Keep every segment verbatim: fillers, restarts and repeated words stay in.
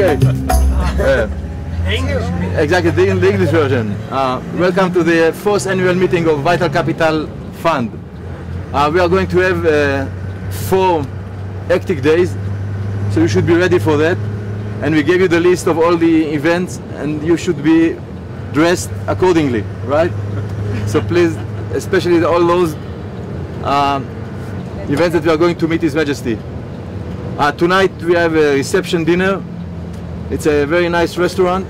Okay. Uh, English. Exactly, the, the English version. Uh, welcome to the fourth annual meeting of Vital Capital Fund. Uh, we are going to have uh, four hectic days, so you should be ready for that. And we gave you the list of all the events, and you should be dressed accordingly, right? So please, especially all those uh, events that we are going to meet His Majesty. Uh, tonight we have a reception dinner. It's a very nice restaurant.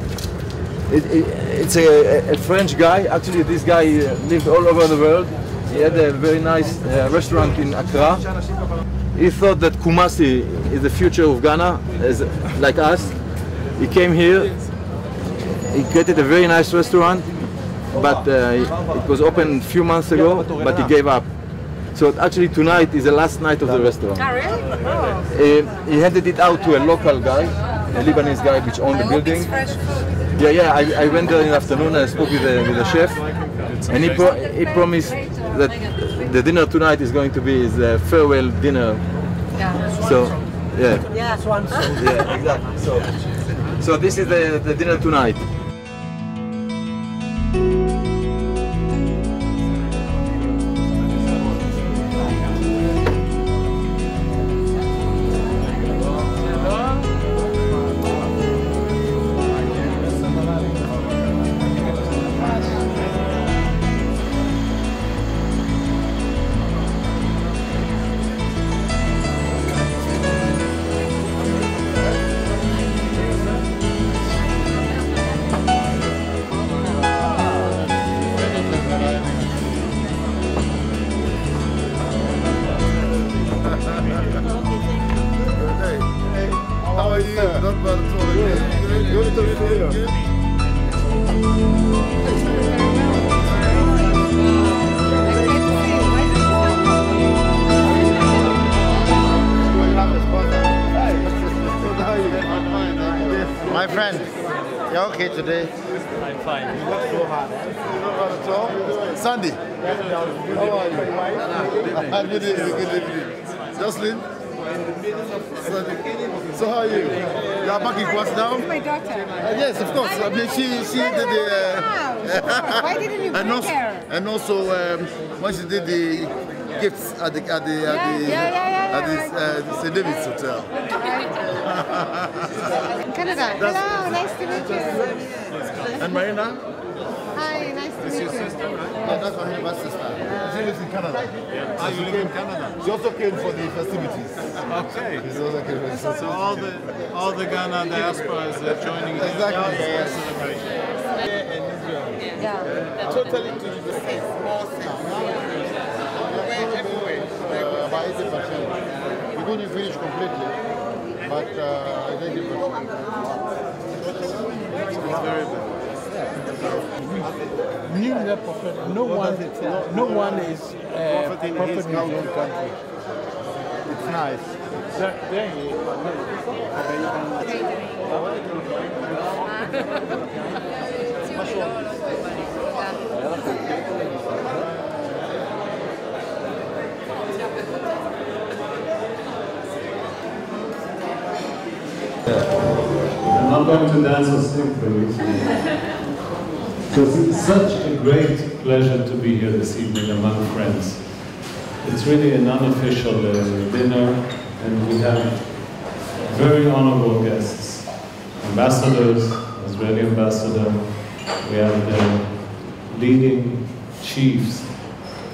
It, it, it's a, a French guy. Actually, this guy lived all over the world. He had a very nice uh, restaurant in Accra. He thought that Kumasi is the future of Ghana, as, like us. He came here. He created a very nice restaurant, but uh, it was opened a few months ago, but he gave up. So actually tonight is the last night of the restaurant. Oh, really? Oh. He, he handed it out to a local guy, a Lebanese guy which owned the building. Yeah, yeah, I, I went there in the afternoon and I spoke with the, with the chef, and he, pro he promised that the dinner tonight is going to be his uh, farewell dinner. Yeah. So, yeah. Yeah, yeah, exactly. So, so this is the, the dinner tonight. My friend, you're okay today? I'm fine. You work so hard. You don't want to talk? Sandy, how are you? Good evening, good evening. Jocelyn? So how are you? You are back in class now? This is my daughter. Uh, yes, of course. I, I mean, she, she did the... Uh, Why didn't you and also, her? And also, um, when she did the gifts at the at the, at the, yeah, yeah, yeah, yeah, at the uh, Saint David's Hotel. Canada. That's hello, nice to meet you. And Marina? Hi, nice to meet you. Yeah, that's Marina's sister. Uh, she lives in Canada. Yeah. Ah, you live in Canada? She also came for the festivities. Okay. She also came for the festivities. So all the, all the Ghana diaspora is uh, joining in. Exactly. Yeah, yeah. Celebration. Yeah, in Israel. Yeah. Totally to the same. Everywhere. We couldn't finish completely. But uh, I think it was very bad. We knew that prophet. No one, no one is uh, prophet in his own country. It's nice. There he is. I'm not going to dance or sing for you. Because it's such a great pleasure to be here this evening among friends. It's really an unofficial uh, dinner, and we have very honorable guests. Ambassadors, Israeli ambassador, we have the leading chiefs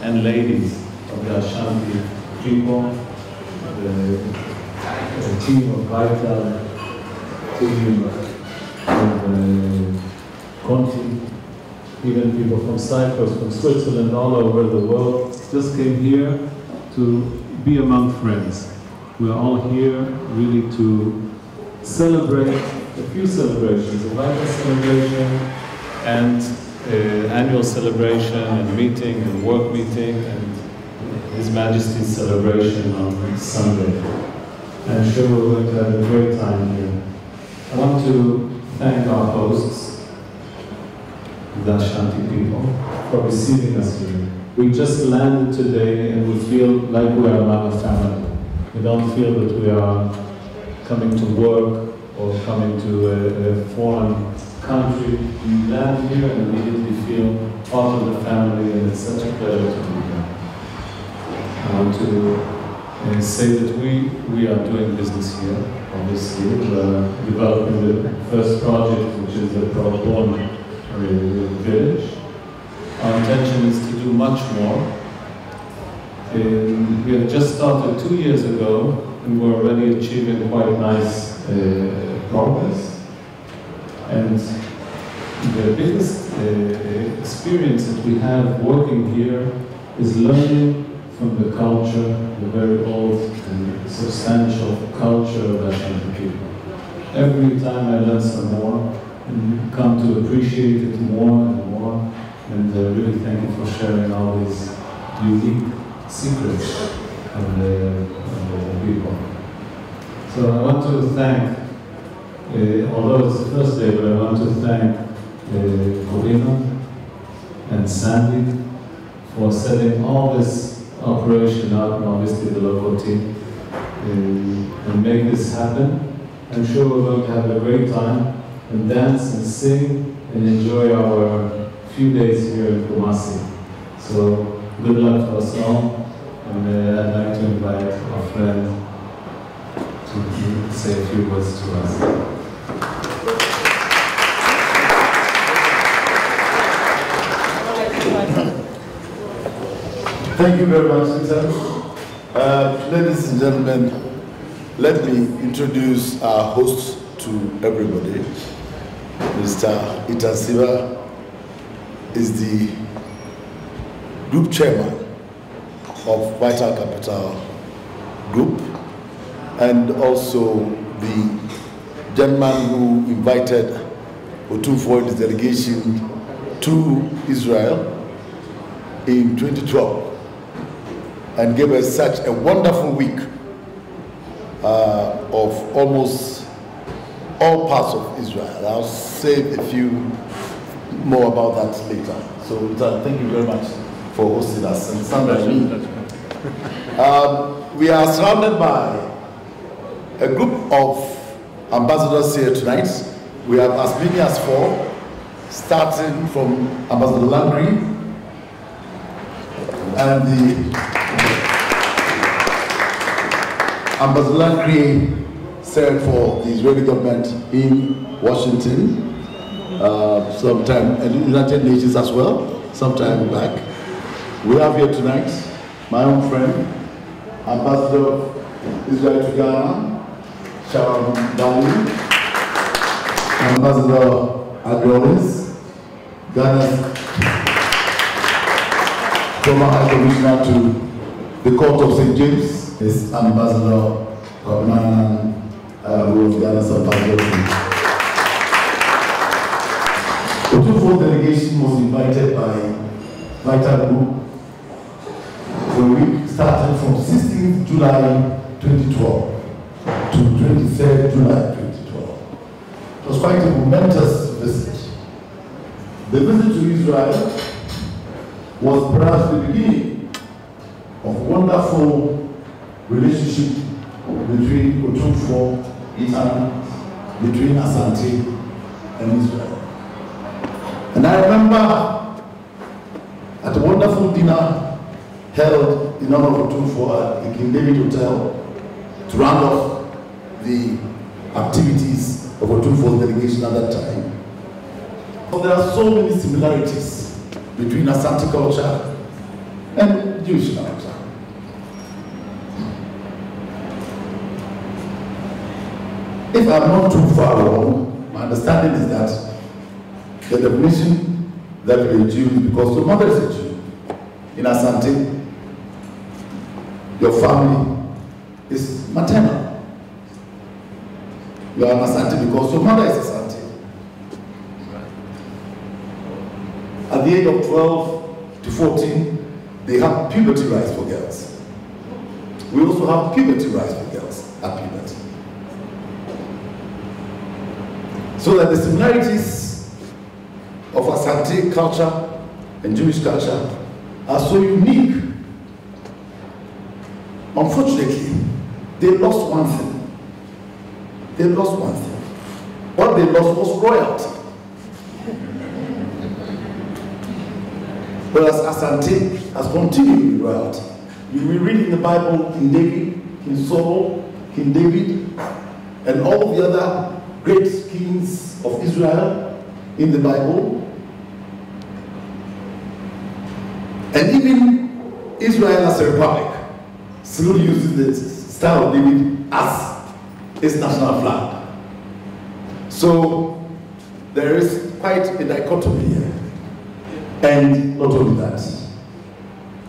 and ladies of the Ashanti people, the a team of Vital, team of Conti, uh, even people from Cyprus, from Switzerland, all over the world, just came here to be among friends. We're all here really to celebrate a few celebrations, a vital celebration and uh, annual celebration and meeting and work meeting and His Majesty's celebration on Sunday. I'm sure we're going to have a great time here. I want to thank our hosts, the Ashanti people, for receiving us here. We just landed today and we feel like we are among a family. We don't feel that we are coming to work or coming to a, a foreign country, you land here and immediately feel part of the family, and it's such a pleasure to be here. I want to uh, say that we, we are doing business here, obviously. We are developing the first project, which is the Pro Bono village. Our intention is to do much more. And we have just started two years ago, and we're already achieving quite nice uh, progress. And the biggest uh, experience that we have working here is learning from the culture, the very old and substantial culture of Ashanti people. Every time I learn some more, and come to appreciate it more and more, and uh, really thank you for sharing all these unique secrets of the, of the people. So I want to thank, uh, although it's the first day, but I want to thank uh, Corina and Sandy for setting all this operation up, and obviously the local team, uh, and make this happen. I'm sure we're going to have a great time and dance and sing and enjoy our few days here in Kumasi. So good luck for us all. And uh, I'd like to invite our friend to say a few words to us. Thank you very much, Peter. Uh, ladies and gentlemen, let me introduce our host to everybody. Mister Itasiva is the group chairman of Vital Capital Group, and also the gentleman who invited Otumfuo and his delegation to Israel in twenty twelve and gave us such a wonderful week uh, of almost all parts of Israel. I'll say a few more about that later. So thank you very much for hosting us. And Sandra, me. Um, we are surrounded by a group of ambassadors here tonight. We have as many as four, starting from Ambassador Landry and the Ambassador Lankri served for the Israeli government in Washington, uh, sometime, and the United Nations as well, sometime back. We have here tonight my own friend, Ambassador of Israel to Ghana, Shalom Dali, Ambassador Adrianovic, Ghana's former High Commissioner to the Court of Saint James, is Ambassador Kaplanan, uh, who is Ghana's ambassador. The two-fold delegation was invited by Vital Group for a week starting from sixteenth July twenty twelve to twenty-third July twenty twelve. It was quite a momentous visit. The visit to Israel was perhaps the beginning of a wonderful relationship between Otumfuo, ITAN, between Asante and Israel. And I remember at a wonderful dinner held in honor of Otumfuo at the King David Hotel to round off the activities of Otumfuo's delegation at that time. But there are so many similarities between Asante culture and Jewish culture. If I'm not too far wrong, my understanding is that the definition that we're a Jew because your mother is a Jew. In Asante, your family is maternal. You are an Asante because your mother is Asante. At the age of twelve to fourteen, they have puberty rights for girls. We also have puberty rights for girls at puberty. So that the similarities of Asante culture and Jewish culture are so unique. Unfortunately, they lost one thing. They lost one thing. What they lost was royalty. Whereas Asante has continued with royalty. You will read in the Bible King David, King Saul, King David, and all the other great kings of Israel in the Bible. And even Israel as a republic still uses the Star of David as its national flag. So there is quite a dichotomy here. And not only that,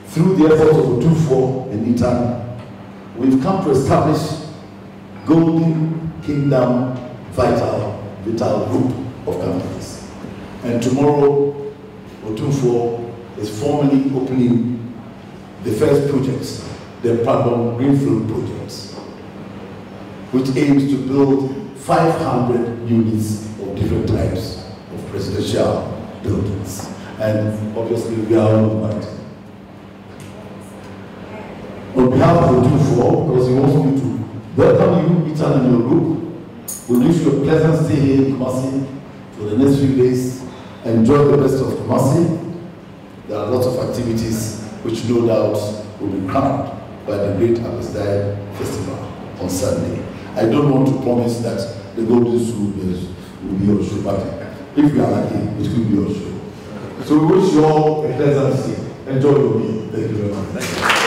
through the efforts of O twenty-four and I T A N, we've come to establish Golden Kingdom Vital, Vital Group of companies. And tomorrow, O twenty-four is formally opening the first projects, the Pandum Greenfield Projects, which aims to build five hundred units of different types of residential buildings. And obviously we are all invited. On behalf of O twenty-four, because he wants me to welcome you, Vital and your group. We wish you a pleasant stay here in Kumasi for the next few days. Enjoy the best of Kumasi. There are lots of activities which no doubt will be crowned by the great Akasdai Festival on Sunday. I don't want to promise that the Golden School will be your show, but if we are lucky, it will be your show. So we wish you all a pleasant stay. Enjoy your meal. Thank you very much.